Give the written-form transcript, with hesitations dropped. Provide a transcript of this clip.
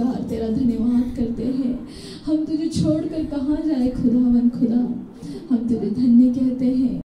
परवरदिगार तेरा धन्यवाद करते हैं। हम तुझे छोड़कर कहाँ जाए खुदावन खुदा, हम तुझे धन्य कहते हैं।